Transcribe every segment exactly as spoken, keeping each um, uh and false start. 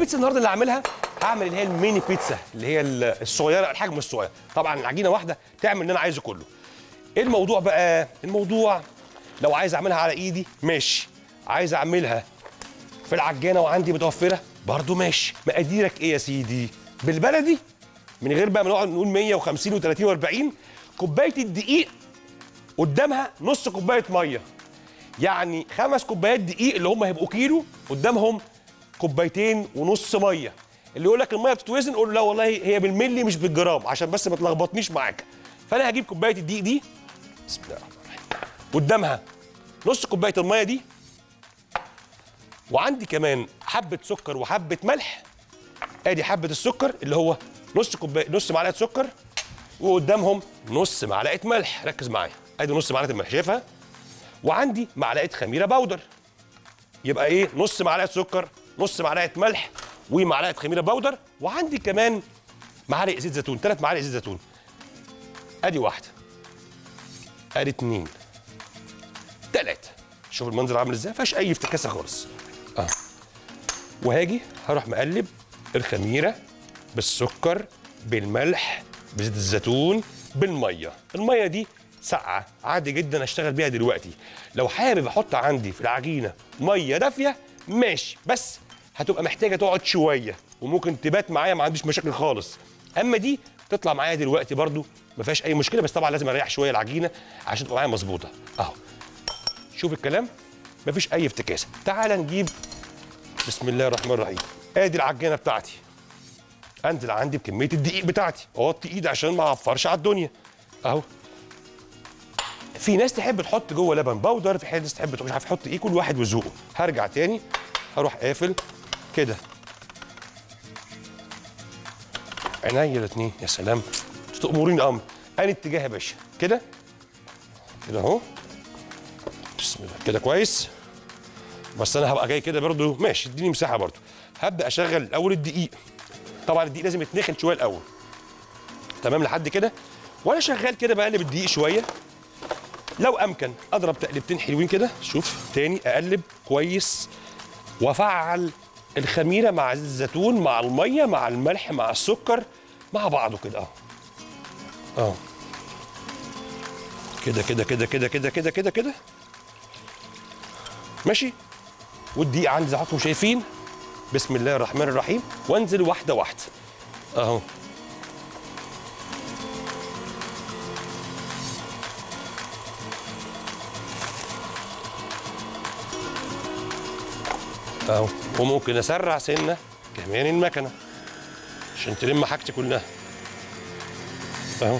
البيتزا النهارده اللي هعملها هعمل اللي هي الميني بيتزا اللي هي الصغيره الحجم الصغير، طبعا العجينه واحده تعمل اللي انا عايزه كله. ايه الموضوع بقى؟ الموضوع لو عايز اعملها على ايدي ماشي، عايز اعملها في العجانه وعندي متوفره برضو ماشي، مقاديرك ايه يا سيدي؟ بالبلدي من غير بقى ما نقعد نقول مية وخمسين وتلاتين واربعين. كوبايه الدقيق قدامها نص كوبايه ميه، يعني خمس كوبايات دقيق اللي هم هيبقوا كيلو قدامهم كوبايتين ونص ميه. اللي يقول لك الميه بتتوزن قول له لا والله هي بالملي مش بالجرام عشان بس ما تلخبطنيش معاك. فانا هجيب كوبايه الدقيق دي بسم الله الرحمن الرحيم قدامها نص كوبايه الميه دي، وعندي كمان حبه سكر وحبه ملح. ادي حبه السكر اللي هو نص كوبايه نص معلقه سكر وقدامهم نص معلقه ملح، ركز معايا ادي نص معلقه الملح شايفها، وعندي معلقه خميره باودر. يبقى ايه؟ نص معلقه سكر نص معلقه ملح ومعلقه خميره باودر، وعندي كمان معلقه زيت زيتون، ثلاث معالق زيت زيتون. ادي واحده ادي اتنين تلاته، شوف المنظر عامل ازاي، ما فيهاش اي افتكاسه خالص اه. وهاجي هروح مقلب الخميره بالسكر بالملح بزيت الزيتون بالميه. الميه دي ساقعه عادي جدا اشتغل بيها دلوقتي، لو حابب احط عندي في العجينه ميه دافيه ماشي، بس هتبقى محتاجه تقعد شويه وممكن تبات معايا ما عنديش مشاكل خالص. اما دي تطلع معايا دلوقتي برضو ما فيهاش اي مشكله، بس طبعا لازم اريح شويه العجينه عشان تبقى معايا مظبوطه اهو. شوف الكلام ما فيش اي افتكاسه. تعال نجيب بسم الله الرحمن الرحيم ادي العجينه بتاعتي، انزل عندي بكميه الدقيق بتاعتي، اوطي ايدي عشان ما اعفرش على الدنيا اهو. في ناس تحب تحط جوه لبن باودر، في ناس تحب مش عارف تحط ايه، كل واحد وذوقه. هرجع تاني هروح قافل كده عينيا الاثنين. يا سلام تأمرين امر. انا اتجاه يا باشا كده كده اهو بسم الله كده كويس، بس انا هبقى جاي كده برضو ماشي اديني مساحه برضو. هبدا اشغل الاول الدقيق، طبعا الدقيق لازم يتنخن شويه الاول تمام لحد كده، وانا شغال كده بقلب الدقيق شويه لو امكن اضرب تقلبتين حلوين كده. شوف تاني اقلب كويس وافعل الخميره مع زيت الزيتون مع الميه مع الملح مع السكر مع بعضه كده اهو اه كده كده كده كده كده كده كده كده ماشي. والدقيق عندي زي ما انتم شايفين بسم الله الرحمن الرحيم، وانزل واحده واحده اهو. أهو. وممكن اسرع سنه كمان المكنه عشان تلم حاجتي كلها اهو.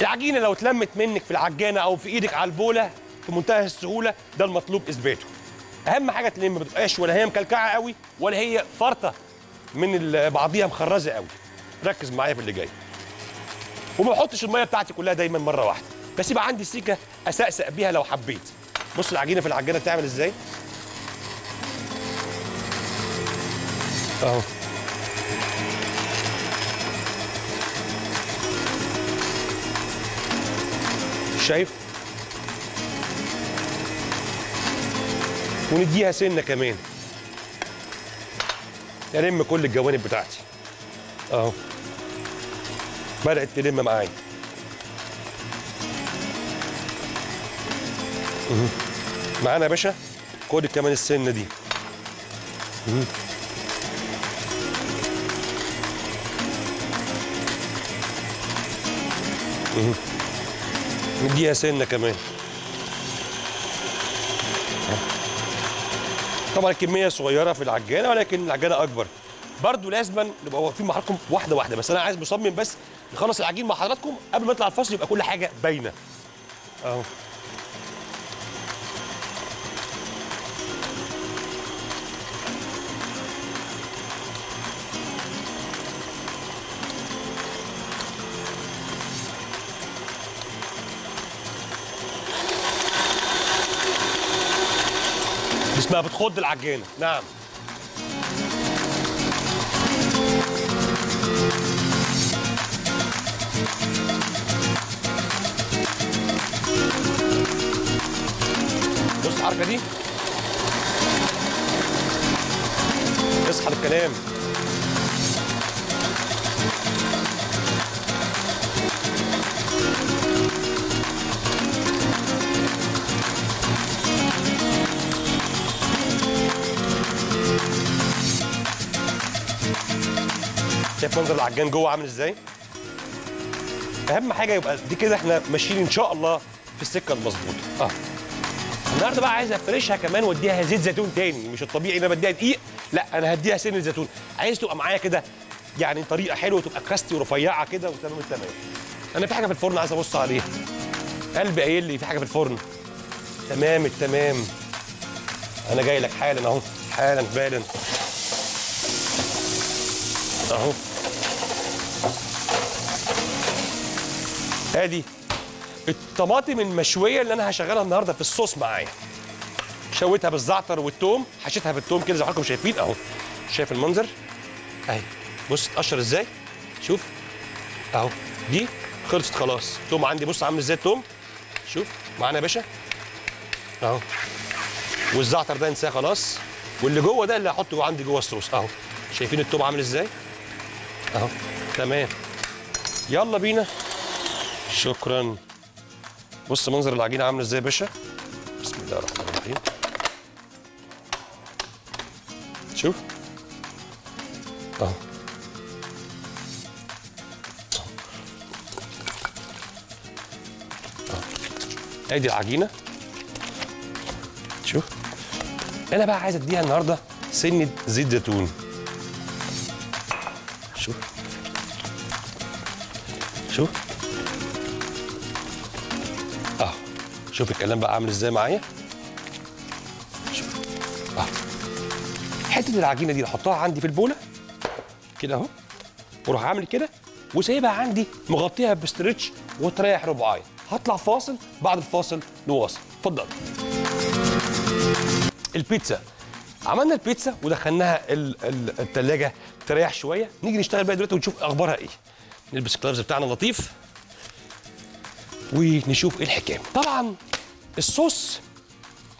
العجينه لو اتلمت منك في العجانه او في ايدك على البوله في منتهى السهوله، ده المطلوب اثباته. اهم حاجه تلم، ما تبقاش ولا هي مكلكعه قوي ولا هي فرطه من بعضيها مخرزه قوي. ركز معايا في اللي جاي، وما احطش الميه بتاعتي كلها دايما مره واحده، بس يبقى عندي سيكه اسقسق بيها لو حبيت. بص العجينه في العجانه بتعمل ازاي اهو. شايف؟ ونديها سنه كمان. الم كل الجوانب بتاعتي اهو. بدات تلم معايا. معانا يا باشا خد كمان السنه دي. مه. نديها سنه كمان. طبعا الكميه صغيره في العجانه ولكن العجانه اكبر. برضو لازما نبقى واقفين مع حضراتكم واحده واحده، بس انا عايز مصمم بس نخلص العجين مع حضراتكم قبل ما نطلع الفصل يبقى كل حاجه باينه اهو. ما بتخض العجينه نعم. بص الحركه دي على الكلام. شايف منظر العجان جوه عامل ازاي؟ اهم حاجه يبقى دي كده احنا ماشيين ان شاء الله في السكه المظبوطه. اه النهارده بقى عايز افرشها كمان واديها زيت زيتون تاني، مش الطبيعي ان انا بديها دقيق، لا انا هديها سن الزيتون. عايز تبقى معايا كده يعني طريقه حلوه تبقى كراستي ورفيعه كده وتمام التمام. انا في حاجه في الفرن عايز ابص عليها، قلبي قايل لي في حاجه في الفرن. تمام التمام، انا جاي لك حالا اهو، حالا بالا اهو. ادي الطماطم المشويه اللي انا هشغلها النهارده في الصوص معايا. شويتها بالزعتر والثوم، حشيتها بالثوم كده زي ما حضراتكم شايفين اهو. شايف المنظر اهي، بص اتقشر ازاي، شوف اهو، دي خلصت خلاص. الثوم عندي بص عامل ازاي، الثوم شوف معانا يا باشا اهو، والزعتر ده انساه خلاص، واللي جوه ده اللي هحطه عندي جوه الصوص اهو. شايفين الثوم عامل ازاي اهو، تمام. يلا بينا، شكرا. بص منظر العجينه عامله ازاي يا باشا، بسم الله الرحمن الرحيم. شوف اهو، ادي العجينه. شوف انا بقى عايز اديها النهارده سنه زيت زيتون. شوف شوف اهو، شوف الكلام بقى عامل ازاي معايا. شوف اهو، حته العجينه دي احطها عندي في البوله كده اهو، واروح عامل كده وسايبها عندي مغطيها بستريتش وتريح ربعايه. هطلع فاصل، بعد الفاصل نواصل. اتفضل. البيتزا عملنا البيتزا ودخلناها الثلاجه تريح شويه. نيجي نشتغل بقى دلوقتي ونشوف اخبارها ايه. نلبس الكلابز بتاعنا اللطيف ونشوف ايه الحكايه. طبعا الصوص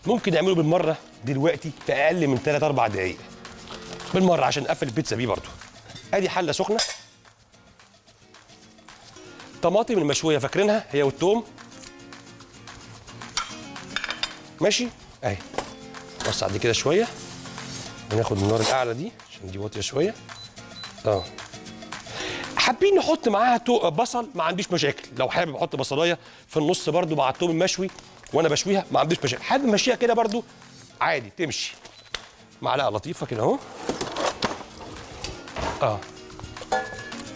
ممكن نعمله بالمره دلوقتي في اقل من ثلاث اربع دقائق بالمره عشان نقفل البيتزا بيه برضو. ادي حله سخنه، طماطم المشويه فاكرينها هي والثوم، ماشي اهي. نوسع دي كده شويه، هناخد النار الاعلى دي عشان دي واطيه شويه. اه حابين نحط معاها بصل، ما عنديش مشاكل. لو حابب احط بصلايه في النص برده مع الثوم المشوي وانا بشويها، ما عنديش مشاكل. حابب مشيها كده برده عادي تمشي. معلقه لطيفه كده اهو. اه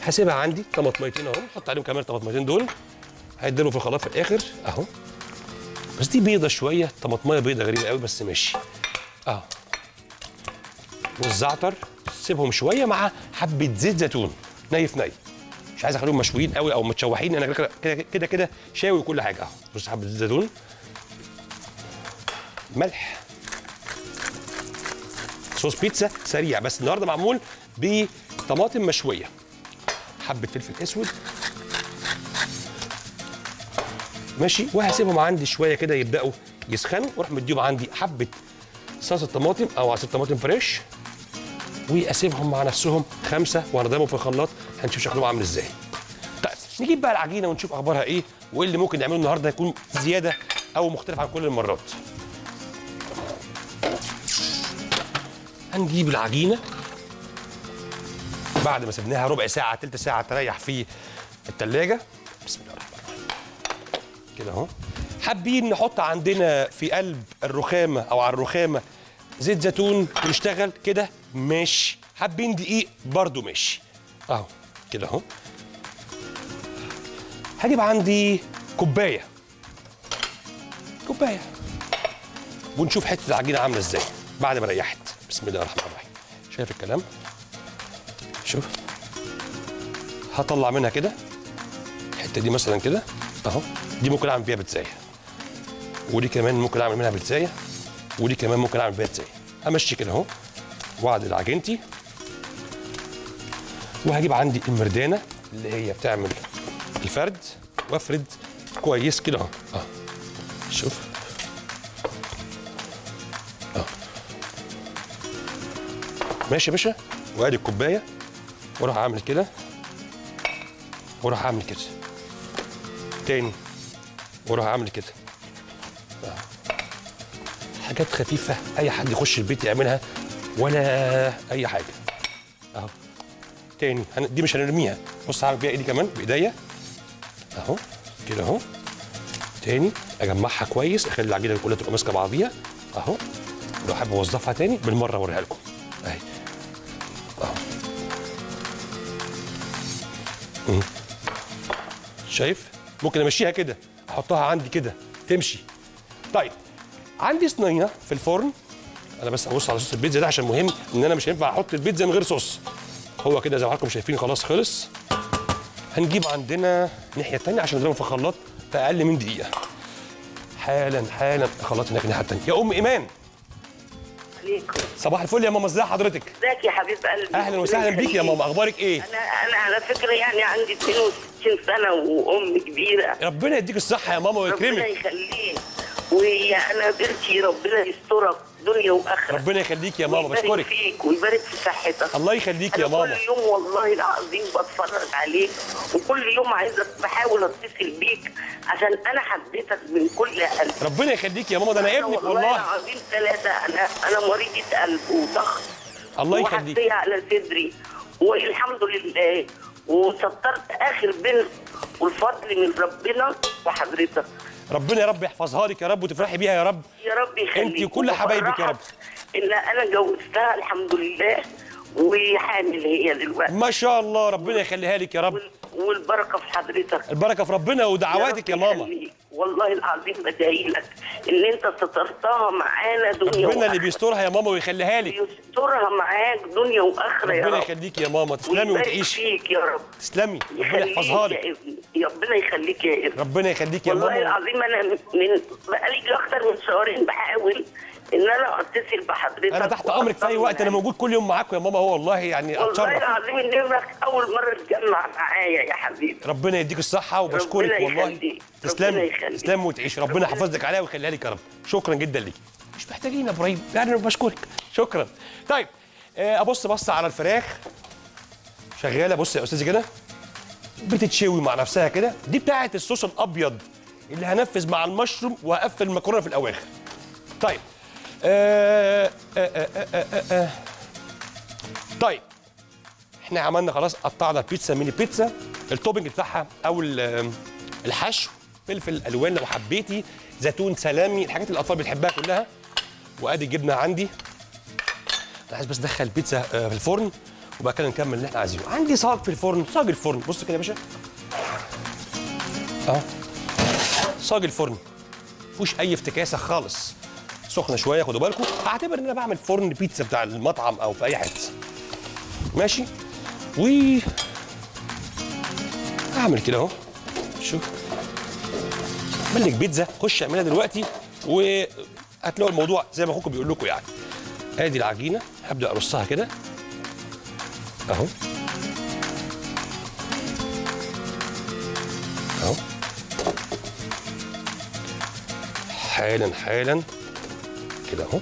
هسيبها عندي طماطميتين اهو، نحط عليهم كمان الطماطميتين دول هيدلوا في الخلاط في الاخر اهو. بس دي بيضه شويه، طماطميه بيضه غريبه قوي بس ماشي. اه والزعتر سيبهم شويه مع حبه زيت زيتون نايف نايف، مش عايز اخليهم مشويين قوي او متشوحين، انا كده كده كده شاوي كل حاجه اهو. بص حبه زيت زيتون، ملح، صوص بيتزا سريع بس النهارده معمول بطماطم مشويه، حبه فلفل اسود ماشي. وهسيبهم عندي شويه كده يبداوا يسخنوا، واروح مديهم عندي حبه صلصه طماطم او عصير طماطم فريش، واسيبهم مع نفسهم خمسه وهنضربهم في الخلاط هنشوف شكلهم عامل ازاي. طيب نجيب بقى العجينه ونشوف اخبارها ايه وايه اللي ممكن نعمله النهارده يكون زياده او مختلف عن كل المرات. هنجيب العجينه بعد ما سبناها ربع ساعه ثلث ساعه تريح في الثلاجه. بسم الله الرحمن الرحيم كده اهو. حابين نحط عندنا في قلب الرخامه او على الرخامه زيت زيتون يشتغل كده ماشي، حابين دقيق برضو ماشي اهو كده اهو. هجيب عندي كوبايه كوبايه ونشوف حته العجينه عامله ازاي بعد ما ريحت. بسم الله الرحمن الرحيم، شايف الكلام، شوف هطلع منها كده الحته دي مثلا كده اهو. دي ممكن اعمل بيها بتزايه، ودي كمان ممكن اعمل منها بتزايه، ودي كمان ممكن اعمل بيها بتزايه. همشي كده اهو واعدل عجينتي. وهجيب عندي المردانه اللي هي بتعمل الفرد، وافرد كويس كده اهو. اه شوف اه ماشي يا باشا. وادي الكوبايه، واروح اعمل كده، واروح اعمل كده تاني، واروح اعمل كده. حاجات خفيفه اي حد يخش البيت يعملها ولا اي حاجه. اهو تاني، دي مش هنرميها. بص هعمل بيها ايدي كمان، بايديا اهو كده اهو. تاني اجمعها كويس، اخلي العجينه كلها تبقى ماسكه بعضيها اهو. لو حابب اوظفها تاني بالمره اوريها لكم اهي اهو. مم. شايف؟ ممكن امشيها كده، احطها عندي كده تمشي. طيب عندي صينيه في الفرن، انا بس ابص على صوص البيتزا ده عشان مهم، ان انا مش هينفع احط البيتزا من غير صوص. هو كده زي ما حضراتكم شايفين خلاص خلص. هنجيب عندنا الناحيه الثانيه عشان نضربه في خلاط في اقل من دقيقه. حالا حالا خلاط هناك الناحيه الثانيه. يا ام ايمان عليكم. صباح الفل يا ماما، ازي حضرتك؟ ازيك يا حبيب قلبي؟ اهلا وسهلا بيك يا ماما، اخبارك ايه؟ انا انا على فكره يعني عندي اثنين وستين سنه وام كبيره. ربنا يديك الصحه يا ماما ويكرمك. ربنا يخليك. وهي انا بنتي ربنا يسترك دنيا واخره. ربنا يخليك يا ماما، بشكرك. ويبارك فيك ويبارك في صحتك. الله يخليك يا ماما. كل يوم والله العظيم بتفرج عليك، وكل يوم عايزه بحاول اتصل بيك عشان انا حبيتك من كل قلبي. ربنا يخليك يا ماما، ده انا ابنك والله. والله العظيم ثلاثه، انا انا مريضه قلب وضغط. الله يخليك. وحطيها على صدري والحمد لله، وسترت اخر بنت، والفضل من ربنا وحضرتك. ربنا يا رب يحفظها لك يا رب، وتفرحي بيها يا رب. يا رب يخليك. انت كل حبايبك يا رب. ان انا جوزتها الحمد لله، وحامل هي دلوقتي ما شاء الله. ربنا يخليها لك يا رب. والبركه في حضرتك. البركه في ربنا ودعواتك يا, يا ماما. والله العظيم بدعي لك ان انت سترتها معانا دنيا واخره. ربنا اللي بيسترها يا ماما ويخليها لك. بيسترها معاك دنيا واخره يا رب. ربنا يخليك يا ماما، تسلمي وتعيشي. يبارك فيك يا رب. تسلمي، ربنا يحفظها لك. ربنا يخليك يا ابني. ربنا يخليك يا ماما. والله العظيم انا من بقالي اكتر من شهرين بحاول ان انا اتصل بحضرتك. انا تحت امرك في اي وقت، انا موجود كل يوم معاكم يا ماما. هو والله يعني اتشرف والله العظيم ان ابنك اول مره تجمع معايا يا حبيبي. ربنا يديك الصحه وبشكرك والله. تسلمي تسلمي وتعيشي. ربنا يحفظ لك عليها ويخليها لك يا رب. شكرا جدا ليك. مش محتاجين يا ابراهيم يعني، بشكرك شكرا. طيب ابص بص على الفراخ شغاله. بص يا استاذي كده بتتشوي مع نفسها كده. دي بتاعه الصوص الابيض اللي هنفذ مع المشروم، وهقفل المكرونه في الاواخر. طيب آه آه آه آه آه آه. طيب احنا عملنا خلاص، قطعنا البيتزا ميني بيتزا. التوبنج بتاعها او الحشو فلفل الوان لو حبيتي، زيتون، سلامي، الحاجات اللي الاطفال بتحبها كلها. وادي الجبنه عندي. انا عايز بس ادخل البيتزا في الفرن وبعد كده نكمل اللي احنا عايزينه. عندي صاج في الفرن، صاج الفرن بص كده يا باشا اهو. صاج الفرن مفيهوش اي افتكاسه خالص، سخنه شويه خدوا بالكم. هعتبر ان انا بعمل فرن بيتزا بتاع المطعم او في اي حته ماشي. و اعمل كده اهو. شوف اعمل لك بيتزا، خش اعملها دلوقتي وهتلاقوا الموضوع زي ما اخوكم بيقول لكم يعني. ادي العجينه هبدا ارصها كده اهو اهو. حالا حالا كده اهو.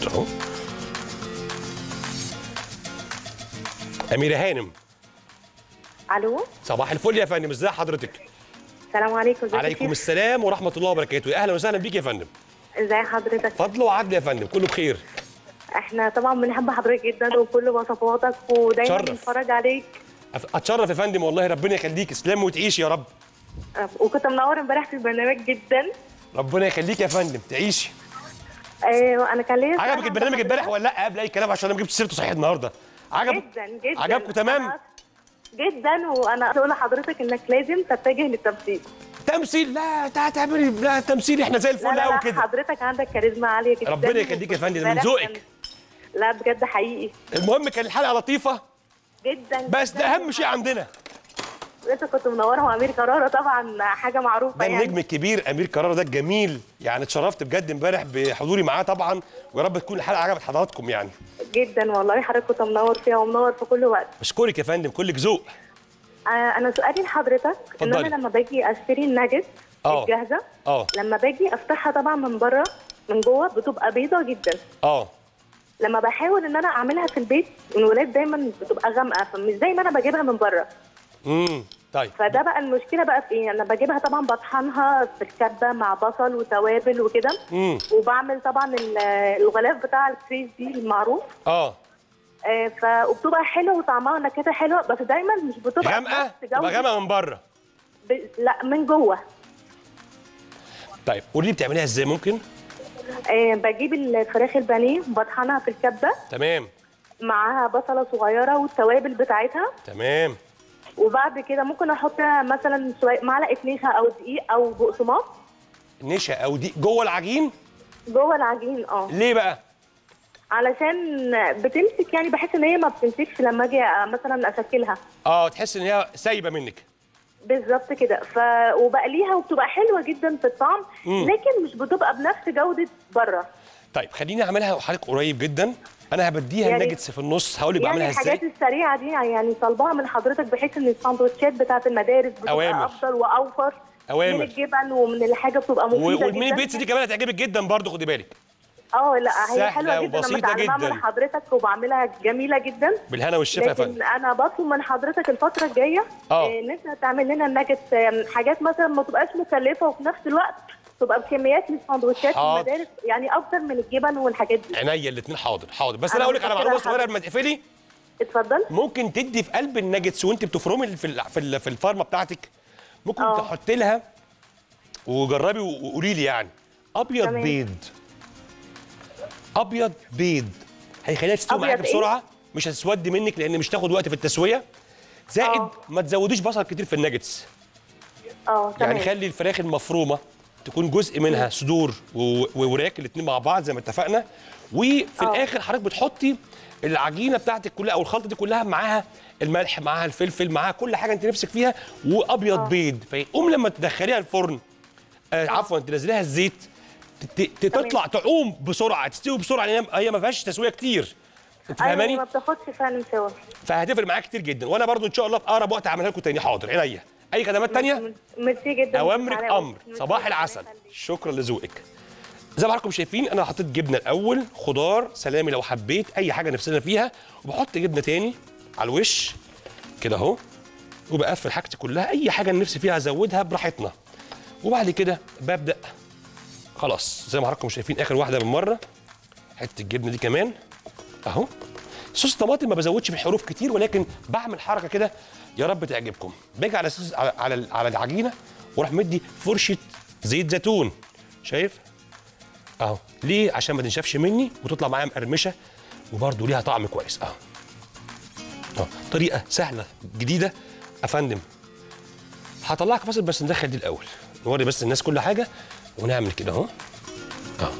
كده اهو. أميرة هانم. ألو. صباح الفل يا فندم، إزاي حضرتك؟ السلام عليكم. عليكم السلام ورحمة الله وبركاته، أهلا وسهلا بيك يا فندم. إزاي حضرتك؟ فضل وعدل يا فندم، كله بخير. احنا طبعا بنحب حضرتك جدا وكل وصفاتك، ودايما بنتفرج عليك. أتشرف يا فندم والله، ربنا يخليك. اسلام وتعيشي يا رب. وكنت منور امبارح في البرنامج جدا. ربنا يخليك يا فندم، تعيشي. ايوه انا كان ليا. عجبك البرنامج امبارح ولا لا؟ قبل اي كلام عشان انا ما جبتش سيرته صحيح النهارده. عجبك؟ جدا جدا. عجبكم تمام؟ جدا. وانا قلت لحضرتك انك لازم تتجه للتمثيل. تمثيل؟ لا تعملي لا تمثيل، احنا زي الفل قوي كده. حضرتك عندك كاريزما عاليه جدا. ربنا يخليك يا فندم، من ذوقك. لا بجد حقيقي. المهم كان الحلقه لطيفه جدا، بس ده اهم شيء عندنا. انت كنت منوره. وامير كرارة طبعا حاجه معروفه ده يعني، النجم الكبير امير كرارة ده الجميل يعني. اتشرفت بجد امبارح بحضوري معاه طبعا، ويا رب تكون الحلقه عجبت حضراتكم يعني جدا. والله حضرتك كنت منور فيها ومنور في كل وقت. بشكرك يا فندم، كلك ذوق. آه انا سؤالي لحضرتك ان انا لما باجي اشتري الناجتس الجاهزه، لما باجي افتحها طبعا من بره من جوه بتبقى بيضه جدا. اه لما بحاول ان انا اعملها في البيت الولاد دايما بتبقى غامقه، فمش زي ما انا بجيبها من بره. امم طيب فده بقى المشكله بقى في ايه؟ انا بجيبها طبعا بطحنها في الكبه مع بصل وتوابل وكده، وبعمل طبعا الغلاف بتاع الكريز دي المعروف. اه ف وبتبقى حلوه وطعمها نكهتها حلوه، بس دايما مش بتبقى غامقه، بتبقى غامقه من بره ب... لا من جوه. طيب قولي لي بتعمليها ازاي ممكن؟ آه بجيب الفراخ البانيه بطحنها في الكبه، تمام، معاها بصله صغيره والتوابل بتاعتها، تمام، وبعد كده ممكن احط مثلا معلقه نشا او دقيق او بقسماط. نشا او دقيق جوه العجين؟ جوه العجين اه. ليه بقى؟ علشان بتمسك، يعني بحس ان هي ما بتمسكش لما اجي مثلا اشكلها. اه تحس ان هي سايبه منك. بالظبط كده، ف وبقليها وبتبقى حلوه جدا في الطعم، مم. لكن مش بتبقى بنفس جوده بره. طيب خليني اعملها وحضرتك قريب جدا، انا هبديها يعني الناجتس في النص، هقول لك يعني بعملها ازاي. الحاجات السريعه دي يعني طالباها من حضرتك، بحيث ان الساندوتشات بتاعت المدارس بتبقى أوامر. افضل واوفر أوامر. من الجبن ومن الحاجه بتبقى مفيده جدا، ومن البيتزا دي كمان هتعجبك جدا برضه، خدي بالك. اه لا هي حلوه جدا، انا بتعلمها من حضرتك وبعملها جميله جدا. بالهنا والشفا يا فندم. لكن انا بطلب من حضرتك الفتره الجايه ان انت تعمل لنا الناجتس، حاجات مثلا ما تبقاش مكلفه وفي نفس الوقت تبقى بكميات من السندوتشات المدارس، يعني افضل من الجبن والحاجات دي. عينيا الاثنين. حاضر حاضر، بس انا اقول لك على معلومه صغيره قبل ما تقفلي. اتفضل. ممكن تدي في قلب الناجتس وانت بتفرمي في في في الفرمه بتاعتك، ممكن تحطي لها وجربي وقولي لي يعني ابيض بيض. ابيض بيض هيخليها تستوي معاك بسرعه، إيه؟ مش هتسودي منك لان مش تاخد وقت في التسويه، زائد أوه. ما تزوديش بصل كتير في الناجتس. اه يعني خلي الفراخ المفرومه تكون جزء منها صدور ووراك الاثنين مع بعض زي ما اتفقنا، وفي أوه. الاخر حضرتك بتحطي العجينه بتاعتك كلها او الخلطه دي كلها، معاها الملح معاها الفلفل معاها كل حاجه انت نفسك فيها، وابيض أوه. بيض، فيقوم لما تدخليها الفرن آه عفوا تنزليها الزيت تطلع تعوم بسرعه، تستوي بسرعه، لان هي ما فيهاش تسويه كتير. فاهماني؟ ايوه ما بتاخدش فعلا سوا. فهتفرق معاك كتير جدا، وانا برضو ان شاء الله في اقرب وقت هعملها لكم تاني. حاضر عينيا. اي خدمات تانيه؟ ميرسي جدا. اوامرك امر. صباح العسل. شكرا لذوقك. زي ما حضراتكم شايفين انا حطيت جبنه الاول، خضار، سلامي لو حبيت، اي حاجه نفسنا فيها، وبحط جبنه تاني على الوش كده اهو، وبقفل حاجتي كلها، اي حاجه نفسي فيها ازودها براحتنا. وبعد كده ببدا خلاص زي ما حضراتكم شايفين اخر واحده بالمره، حته الجبنه دي كمان اهو، صوص طماطم ما بزودش في الحروف كتير، ولكن بعمل حركه كده يا رب تعجبكم، باجي على صوص على على, على العجينه واروح مدي فرشه زيت زيتون، شايف اهو، ليه؟ عشان ما تنشفش مني وتطلع معايا مقرمشه وبرده ليها طعم كويس اهو. اه طريقه سهله جديده يا فندم. هطلعها فاصل بس ندخل دي الاول، نوري بس الناس كل حاجه، ونعمل كده اهو اه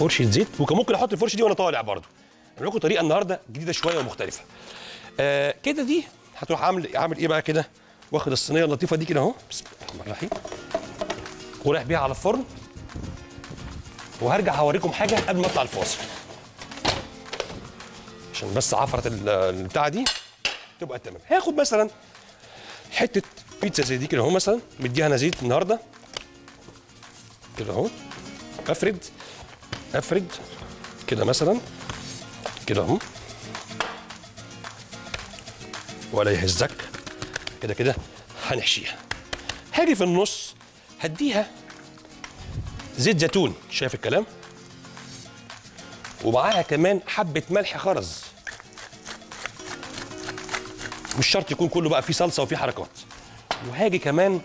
فرشه زيت، وكان ممكن احط الفرشه دي وانا طالع برضو. هعمل لكم طريقه النهارده جديده شويه ومختلفه. آه كده دي هتروح عامل عامل ايه بقى كده؟ واخد الصينيه اللطيفه دي كده اهو، بسم الله الرحمن الرحيم، ورايح بيها على الفرن، وهرجع هوريكم حاجه قبل ما اطلع الفاصل، عشان بس عفره البتاعه دي تبقى تمام. هاخد مثلا حته بيتزا زي دي كده اهو، مثلا مديها انا زيت النهارده كده اهو، افرد افرد كده مثلا كده اهو، ولا يهزك كده كده هنحشيها. هاجي في النص هديها زيت زيتون، شايف الكلام، ومعاها كمان حبه ملح خرز، مش شرط يكون كله بقى فيه صلصه وفيه حركات. وهاجي كمان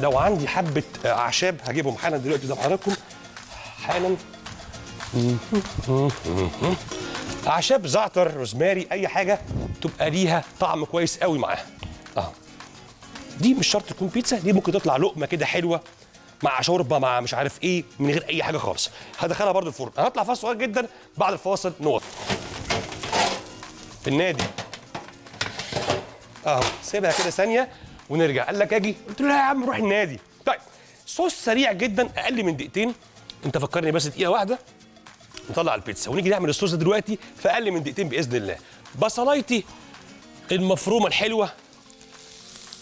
لو عندي حبه اعشاب هجيبهم حالا دلوقتي قدام حضراتكم حالا، اعشاب زعتر روزماري اي حاجه تبقى ليها طعم كويس قوي معاها اهو. دي مش شرط تكون بيتزا، دي ممكن تطلع لقمه كده حلوه مع شوربه مع مش عارف ايه، من غير اي حاجه خالص. هدخلها برده الفرن. هطلع فاصل صغير جدا، بعد الفاصل نقط في النادي اهو، سيبها كده ثانيه ونرجع. قال لك اجي، قلت له لا يا عم روح النادي. طيب صوص سريع جدا اقل من دقيقتين، انت فكرني بس دقيقه واحده نطلع البيتزا، ونيجي نعمل الصوص ده دلوقتي في اقل من دقيقتين باذن الله. بصلايتي المفرومه الحلوه،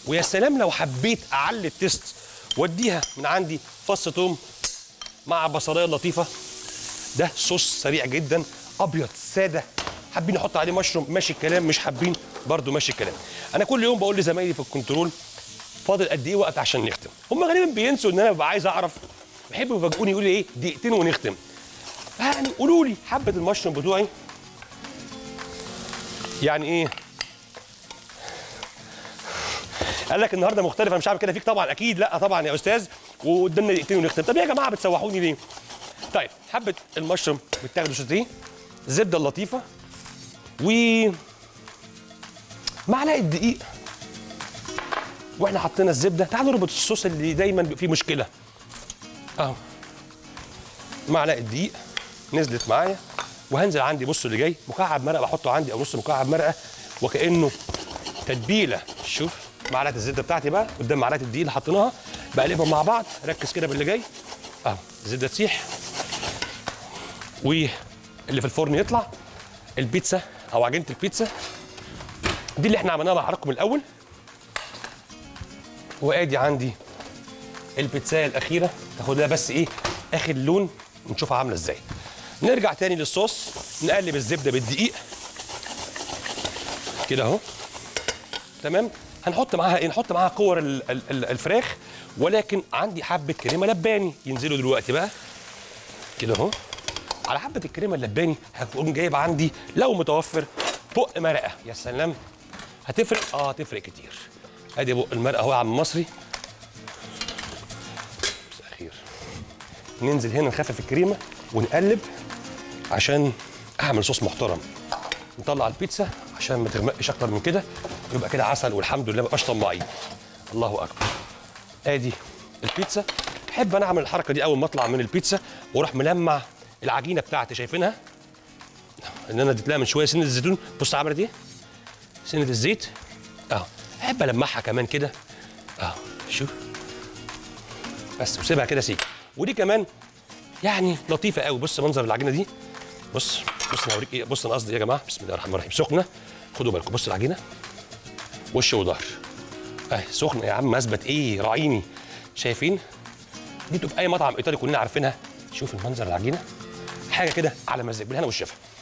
ويا سلام لو حبيت اعلي التست واديها من عندي فص ثوم مع بصلايه لطيفه. ده صوص سريع جدا، ابيض ساده، حابين نحط عليه مشروم ماشي الكلام، مش حابين برده ماشي الكلام. انا كل يوم بقول لزمايلي في الكنترول فاضل قد ايه وقت عشان نختم، هم غالبا بينسوا ان انا ببقى عايز اعرف، بيحبوا يفاجئوني يقولوا لي ايه دقيقتين ونختم. يعني قولوا لي حبه المشروم بتوعي يعني ايه؟ قال لك النهارده مختلف، انا مش عامل كده فيك طبعا، اكيد لا طبعا يا استاذ، وقدامنا دقيقتين ونختم. طب يا جماعه بتسوحوني ليه؟ طيب حبه المشروم بتاخدوا شوتيه زبده اللطيفه و معلقه دقيق، واحنا حطينا الزبده تعالوا نربط الصوص اللي دايما بيبقى فيه مشكله اهو. معلقه دقيق نزلت معايا، وهنزل عندي بصوا اللي جاي مكعب مرقه بحطه عندي، او نص مكعب مرقه، وكانه تتبيله. شوف معلقه الزبده بتاعتي بقى قدام معلقه الدقيق اللي حطيناها، بقلبهم مع بعض. ركز كده باللي جاي اهو، الزبده تسيح واللي في الفرن يطلع. البيتزا او عجينه البيتزا دي اللي احنا عملناها مع حضراتكم الاول، وادي عندي البيتزايه الاخيره، تاخد لها بس ايه اخر لون ونشوفها عامله ازاي. نرجع تاني للصوص، نقلب الزبده بالدقيق كده اهو، تمام. هنحط معاها ايه؟ نحط معاها كور الفراخ، ولكن عندي حبه كريمه لباني ينزلوا دلوقتي بقى كده اهو. على حبه الكريمه اللباني هكون جايب عندي لو متوفر بق مرقه. يا سلام هتفرق، اه هتفرق كتير. ادي بق المرقه اهو يا عم مصري. اخير ننزل هنا نخفف الكريمه ونقلب عشان اعمل صوص محترم. نطلع البيتزا عشان ما تغمقش اكتر من كده، يبقى كده عسل والحمد لله، ما بقاش طماعين. الله اكبر. ادي البيتزا. احب انا اعمل الحركه دي اول ما اطلع من البيتزا واروح ملمع العجينه بتاعتي، شايفينها؟ ان انا اديت لها من شويه سنه الزيتون، بص عملت ايه؟ سنه الزيت اهو. احب المعها كمان كده اهو، شوف بس، وسيبها كده سيكه. ودي كمان يعني لطيفه قوي، بص منظر العجينه دي. بص بص انا هوريك ايه، بص انا قصدي ايه يا جماعه. بسم الله الرحمن الرحيم، سخنه، خدوا بالكم. بص العجينه وش وظهر اهي سخنه يا عم، اثبت ايه راعيني، شايفين؟ دي تبقى اي مطعم ايطالي كلنا عارفينها. شوف المنظر العجينه، حاجه كده على مزاج، بالهنا والشفا.